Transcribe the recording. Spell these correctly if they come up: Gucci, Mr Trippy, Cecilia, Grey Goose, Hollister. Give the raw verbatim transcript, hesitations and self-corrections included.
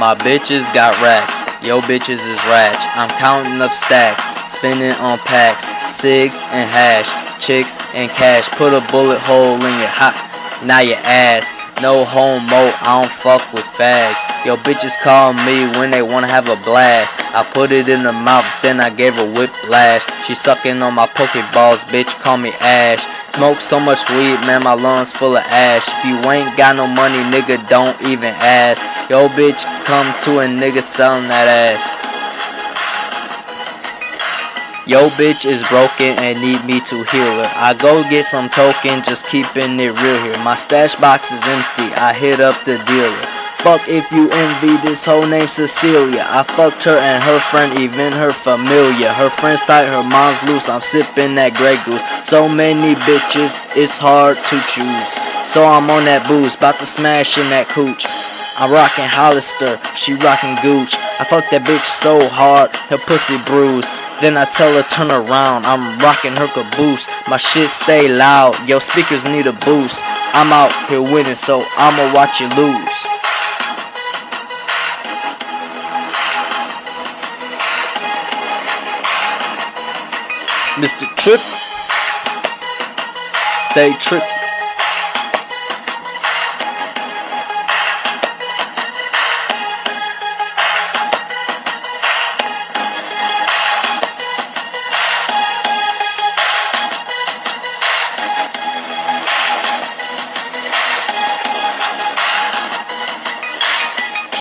My bitches got racks, yo bitches is ratch. I'm counting up stacks, spinning on packs, cigs and hash, chicks and cash. Put a bullet hole in your hot, now your ass. No homo, I don't fuck with fags. Yo bitches call me when they wanna have a blast. I put it in her mouth, then I gave her whiplash. She sucking on my pokeballs, bitch, call me Ash. Smoke so much weed, man, my lungs full of ash. If you ain't got no money, nigga, don't even ask. Yo bitch, come to a nigga selling that ass. Yo bitch is broken and need me to heal her. I go get some token, just keeping it real here. My stash box is empty, I hit up the dealer. Fuck if you envy this hoe named Cecilia. I fucked her and her friend, even her familia. Her friend's tight, her mom's loose, I'm sipping that Grey Goose. So many bitches, it's hard to choose. So I'm on that booze, about to smash in that cooch. I'm rockin' Hollister, she rockin' Gucci. I fucked that bitch so hard, her pussy bruised. Then I tell her turn around, I'm rockin' her caboose. My shit stay loud, yo speakers need a boost. I'm out here winning, so I'ma watch you lose. Mister Trippy, stay trippy.